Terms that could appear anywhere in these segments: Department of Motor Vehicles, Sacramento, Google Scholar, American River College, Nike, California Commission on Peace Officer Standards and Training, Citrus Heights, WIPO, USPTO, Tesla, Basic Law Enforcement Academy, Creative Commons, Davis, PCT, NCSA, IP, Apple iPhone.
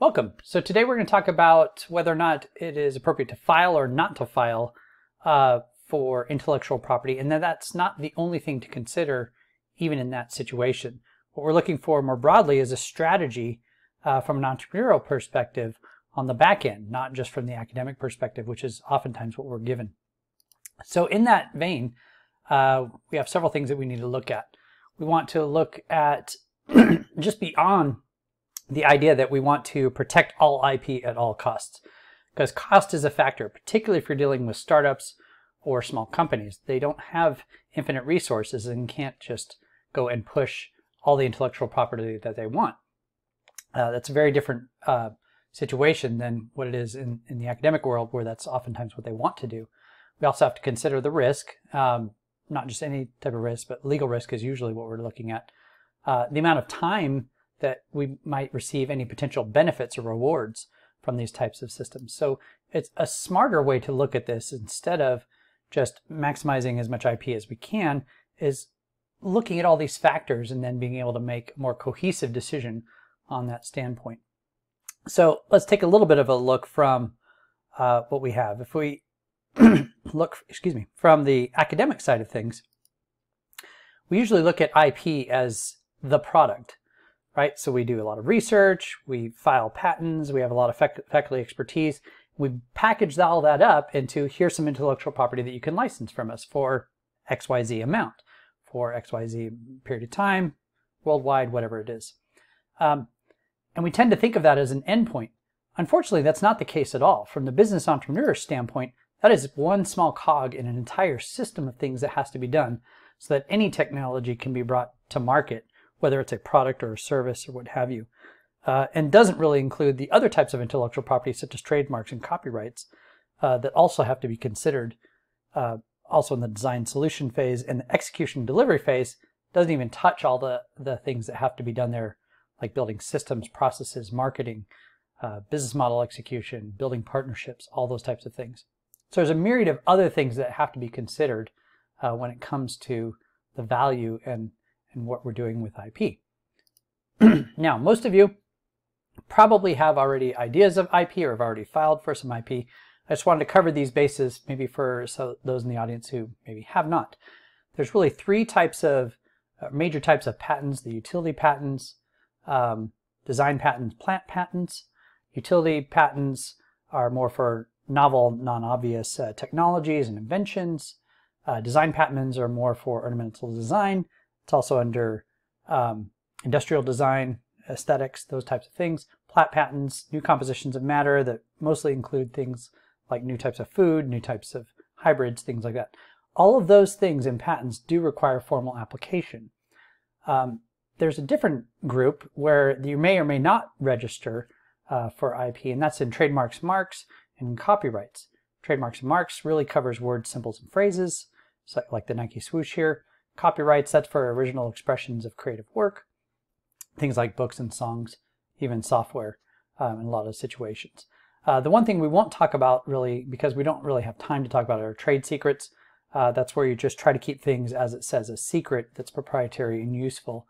Welcome. So today we're going to talk about whether or not it is appropriate to file or not to file for intellectual property, and that's not the only thing to consider even in that situation. What we're looking for more broadly is a strategy from an entrepreneurial perspective on the back end, not just from the academic perspective, which is oftentimes what we're given. So in that vein, we have several things that we need to look at. We want to look at just beyond the idea that we want to protect all IP at all costs, because cost is a factor, particularly if you're dealing with startups or small companies. They don't have infinite resources and can't just go and push all the intellectual property that they want. That's a very different situation than what it is in the academic world, where that's oftentimes what they want to do. We also have to consider the risk, not just any type of risk, but legal risk is usually what we're looking at. The amount of time that we might receive any potential benefits or rewards from these types of systems. So it's a smarter way to look at this, instead of just maximizing as much IP as we can, is looking at all these factors and then being able to make a more cohesive decision on that standpoint. So let's take a little bit of a look from what we have. If we look, from the academic side of things, we usually look at IP as the product. Right? So we do a lot of research, we file patents, we have a lot of faculty expertise. We package all that up into, here's some intellectual property that you can license from us for XYZ amount, for XYZ period of time, worldwide, whatever it is. And we tend to think of that as an endpoint. Unfortunately, that's not the case at all. From the business entrepreneur's standpoint, that is one small cog in an entire system of things that has to be done so that any technology can be brought to market, whether it's a product or a service or what have you, and doesn't really include the other types of intellectual property, such as trademarks and copyrights, that also have to be considered also in the design solution phase, and the execution delivery phase doesn't even touch all the things that have to be done there, like building systems, processes, marketing, business model execution, building partnerships, all those types of things. So there's a myriad of other things that have to be considered when it comes to the value and what we're doing with IP. Now, most of you probably have already ideas of IP or have already filed for some IP. I just wanted to cover these bases maybe for those in the audience who maybe have not. There's really three types of major types of patents: the utility patents, design patents, plant patents. Utility patents are more for novel, non-obvious technologies and inventions. Design patents are more for ornamental design. It's also under industrial design, aesthetics, those types of things. Plant patents, new compositions of matter that mostly include things like new types of food, new types of hybrids, things like that. All of those things in patents do require formal application. There's a different group where you may or may not register for IP, and that's in trademarks, marks, and copyrights. Trademarks and marks really covers words, symbols, and phrases, so like the Nike swoosh here. Copyrights, that's for original expressions of creative work, things like books and songs, even software in a lot of situations. The one thing we won't talk about really, because we don't really have time to talk about it, are trade secrets. That's where you just try to keep things, as it says, a secret that's proprietary and useful,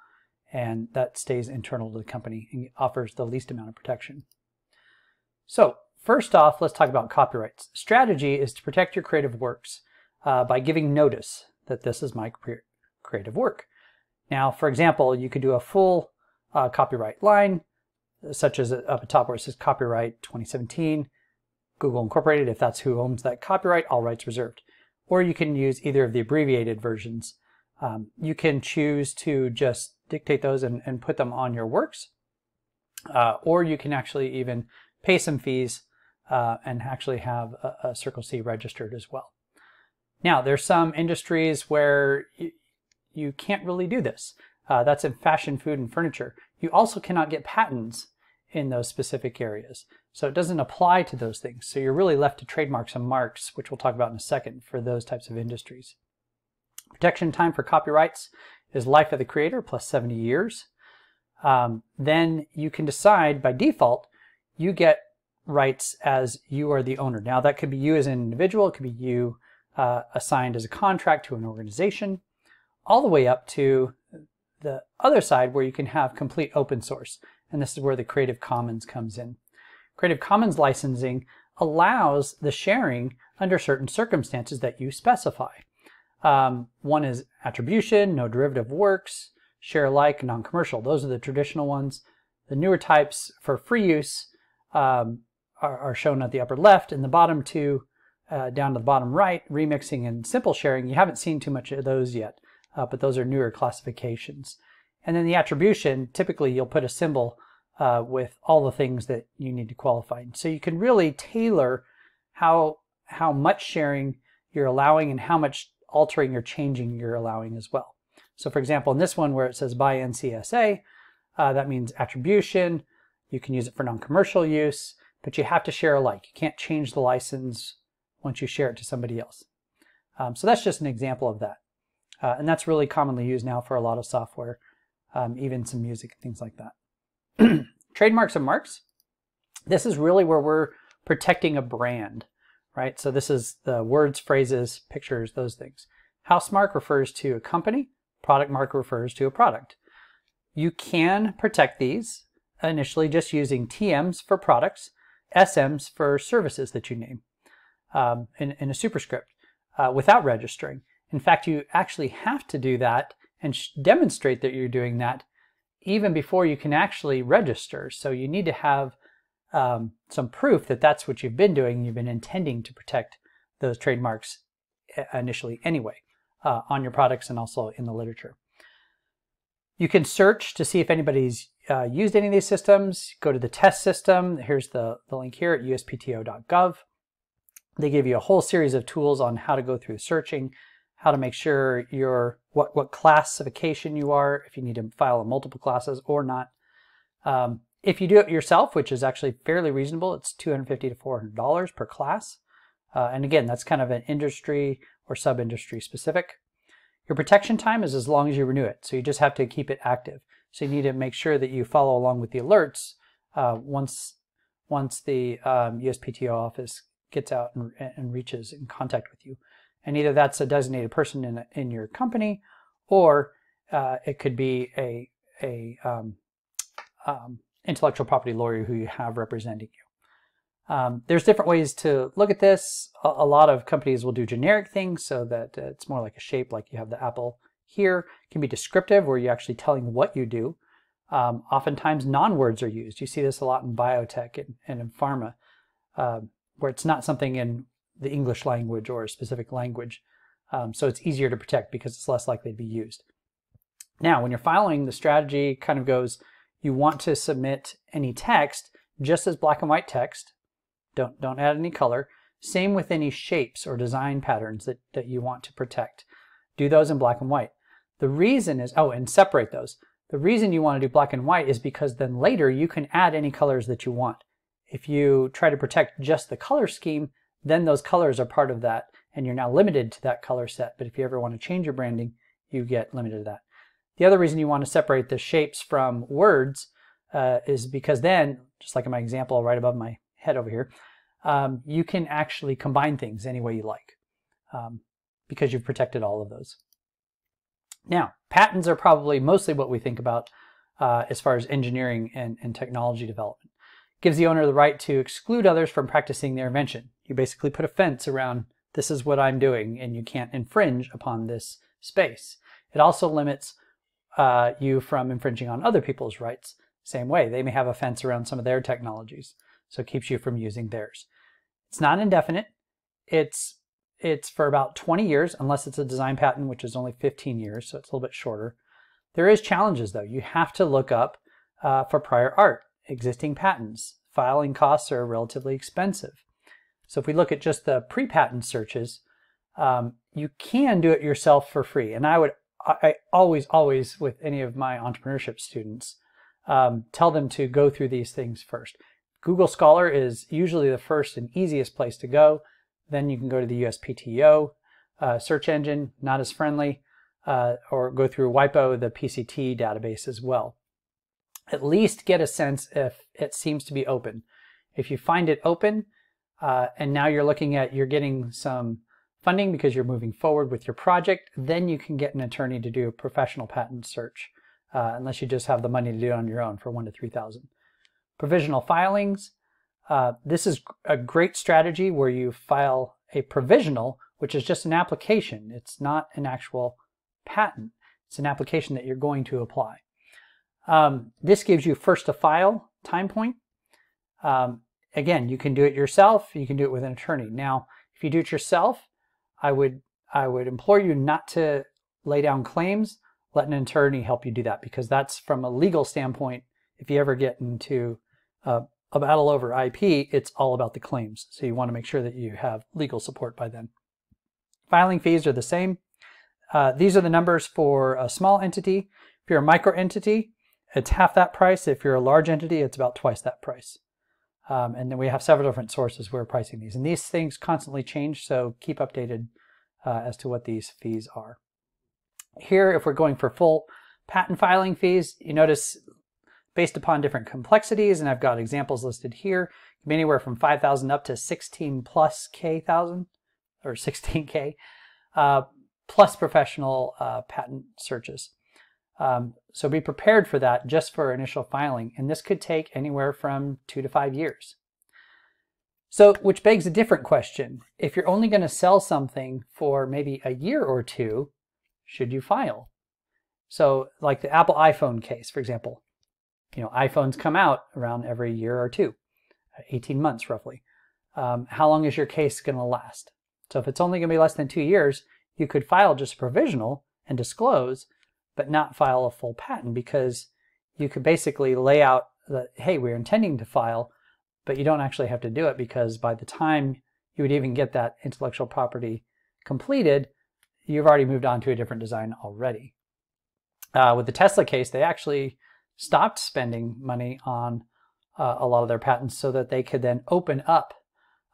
and that stays internal to the company and offers the least amount of protection. So first off, let's talk about copyrights. Strategy is to protect your creative works by giving notice that this is my creative work. Now, for example, you could do a full copyright line, such as up at top where it says copyright 2017, Google Incorporated. If that's who owns that copyright, all rights reserved. Or you can use either of the abbreviated versions. You can choose to just dictate those and put them on your works, or you can actually even pay some fees and actually have a Circle C registered as well. Now, there's some industries where you can't really do this. That's in fashion, food, and furniture. You also cannot get patents in those specific areas, so it doesn't apply to those things. So you're really left to trademarks and marks, which we'll talk about in a second, for those types of industries. Protection time for copyrights is life of the creator plus 70 years. Then you can decide by default, you get rights as you are the owner. Now, that could be you as an individual, it could be you assigned as a contract to an organization, all the way up to the other side where you can have complete open source. and this is where the Creative Commons comes in. Creative Commons licensing allows the sharing under certain circumstances that you specify. One is attribution, no derivative works, share alike, non-commercial. Those are the traditional ones. The newer types for free use are shown at the upper left, and the bottom two down to the bottom right, remixing and simple sharing. You haven't seen too much of those yet, but those are newer classifications. And then the attribution, typically you'll put a symbol with all the things that you need to qualify. So you can really tailor how much sharing you're allowing and how much altering or changing you're allowing as well. So for example, in this one where it says by NCSA, that means attribution. You can use it for non-commercial use, but you have to share alike. You can't change the license once you share it to somebody else. So that's just an example of that. And that's really commonly used now for a lot of software, even some music and things like that. Trademarks and marks. This is really where we're protecting a brand, right? So this is the words, phrases, pictures, those things. House mark refers to a company. Product mark refers to a product. You can protect these initially just using TMs for products, SMs for services that you name in a superscript without registering. In fact, you actually have to do that and demonstrate that you're doing that even before you can actually register. So you need to have some proof that that's what you've been doing. You've been intending to protect those trademarks initially anyway on your products and also in the literature. You can search to see if anybody's used any of these systems. Go to the test system. Here's the link here at USPTO.gov. They give you a whole series of tools on how to go through searching, how to make sure you're, what classification you are, if you need to file in multiple classes or not. If you do it yourself, which is actually fairly reasonable, it's $250 to $400 per class. And again, that's kind of an industry or sub-industry specific. Your protection time is as long as you renew it, so you just have to keep it active. So you need to make sure that you follow along with the alerts once the USPTO office gets out and reaches in contact with you. And either that's a designated person in your company, or it could be a intellectual property lawyer who you have representing you. There's different ways to look at this. A lot of companies will do generic things so that it's more like a shape, like you have the apple here. It can be descriptive, where you're actually telling what you do. Oftentimes non-words are used. You see this a lot in biotech and in pharma, where it's not something in the English language or a specific language. So it's easier to protect because it's less likely to be used. Now, when you're filing, the strategy kind of goes, you want to submit any text just as black and white text. Don't add any color. Same with any shapes or design patterns that you want to protect. Do those in black and white. The reason is, and separate those. The reason you want to do black and white is because then later you can add any colors that you want. If you try to protect just the color scheme, then those colors are part of that, and you're now limited to that color set. But if you ever want to change your branding, you get limited to that. The other reason you want to separate the shapes from words is because then, just like in my example right above my head over here, you can actually combine things any way you like because you've protected all of those. Now, patents are probably mostly what we think about as far as engineering and technology development. Gives the owner the right to exclude others from practicing their invention. You basically put a fence around, this is what I'm doing, and you can't infringe upon this space. It also limits you from infringing on other people's rights. Same way, they may have a fence around some of their technologies, so it keeps you from using theirs. It's not indefinite. It's for about 20 years, unless it's a design patent, which is only 15 years, so it's a little bit shorter. There is challenges, though. You have to look up for prior art, existing patents. Filing costs are relatively expensive. So if we look at just the pre-patent searches, you can do it yourself for free. And I always, with any of my entrepreneurship students, tell them to go through these things first. Google Scholar is usually the first and easiest place to go. Then you can go to the USPTO search engine, not as friendly, or go through WIPO, the PCT database as well. At least get a sense if it seems to be open. If you find it open, and now you're looking at, you're getting some funding because you're moving forward with your project, then you can get an attorney to do a professional patent search unless you just have the money to do it on your own for $1,000 to $3,000. Provisional filings. This is a great strategy where you file a provisional, which is just an application. It's not an actual patent. It's an application that you're going to apply. This gives you first to file time point. Again, you can do it yourself. You can do it with an attorney. Now, if you do it yourself, I would implore you not to lay down claims. Let an attorney help you do that, because that's from a legal standpoint. If you ever get into a battle over IP, it's all about the claims. So you want to make sure that you have legal support by then. Filing fees are the same. These are the numbers for a small entity. If you're a micro entity, it's half that price. If you're a large entity, it's about twice that price. And then we have several different sources where we're pricing these. And these things constantly change, so keep updated as to what these fees are. Here, if we're going for full patent filing fees, you notice based upon different complexities, and I've got examples listed here, it can be anywhere from 5,000 up to 16K thousand or 16K plus professional patent searches. So be prepared for that just for initial filing, and this could take anywhere from 2 to 5 years. So, which begs a different question. If you're only going to sell something for maybe a year or two, should you file? So like the Apple iPhone case, for example, you know, iPhones come out around every year or two, 18 months roughly. How long is your case going to last? So if it's only going to be less than 2 years, you could file just a provisional and disclose, but not file a full patent, because you could basically lay out that, hey, we're intending to file, but you don't actually have to do it, because by the time you would even get that intellectual property completed, you've already moved on to a different design already. With the Tesla case, they actually stopped spending money on a lot of their patents so that they could then open up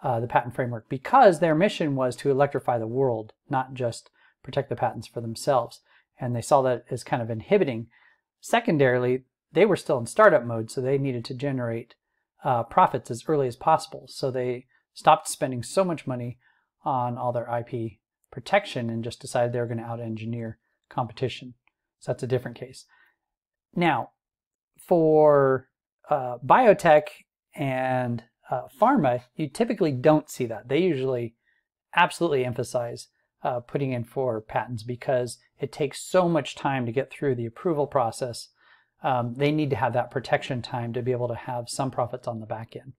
the patent framework, because their mission was to electrify the world, not just protect the patents for themselves. And they saw that as kind of inhibiting. Secondarily, they were still in startup mode, so they needed to generate profits as early as possible. So they stopped spending so much money on all their IP protection and just decided they were going to out-engineer competition. So that's a different case. Now, for biotech and pharma, you typically don't see that. They usually absolutely emphasize putting in for patents, because it takes so much time to get through the approval process. They need to have that protection time to be able to have some profits on the back end.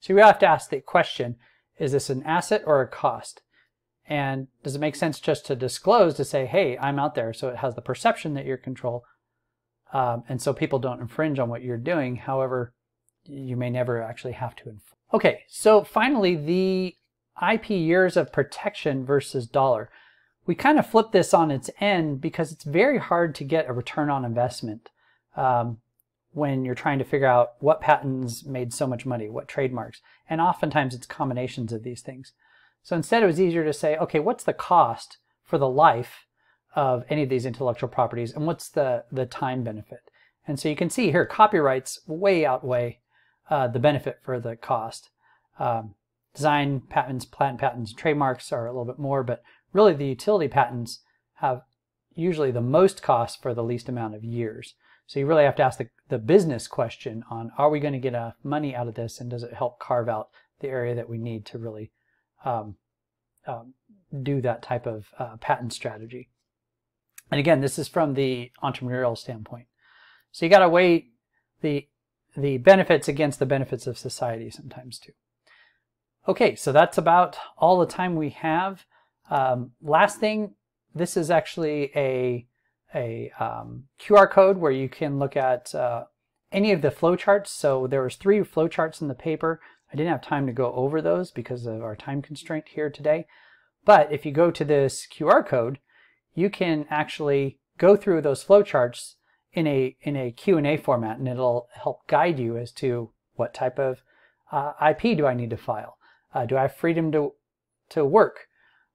So you have to ask the question, is this an asset or a cost? And does it make sense just to disclose, to say, hey, I'm out there, so it has the perception that you're in control, and so people don't infringe on what you're doing. However, you may never actually have to infringe. Okay, so finally, the IP years of protection versus dollar. We kind of flip this on its end, because it's very hard to get a return on investment when you're trying to figure out what patents made so much money, what trademarks, and oftentimes it's combinations of these things. So instead, it was easier to say, okay, what's the cost for the life of any of these intellectual properties, and what's the time benefit? And so you can see here, copyrights way outweigh the benefit for the cost. Design patents, patent patents, trademarks are a little bit more, but really the utility patents have usually the most cost for the least amount of years. So you really have to ask the business question on, are we going to get enough money out of this, and does it help carve out the area that we need to really do that type of patent strategy. And again, this is from the entrepreneurial standpoint. So you got to weigh the benefits against the benefits of society sometimes too. Okay, so that's about all the time we have. Last thing, this is actually a QR code where you can look at any of the flowcharts. So there was 3 flowcharts in the paper. I didn't have time to go over those because of our time constraint here today. But if you go to this QR code, you can actually go through those flowcharts in a Q&A format, and it'll help guide you as to what type of IP do I need to file? Do I have freedom to work?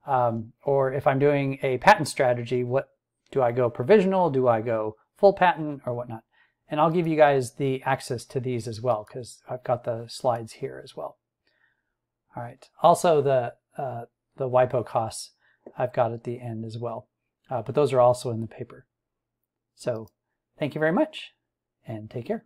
Or if I'm doing a patent strategy, what do I go provisional? Do I go full patent or whatnot? And I'll give you guys the access to these as well, because I've got the slides here as well. All right. Also, the WIPO costs I've got at the end as well. But those are also in the paper. So Thank you very much, and take care.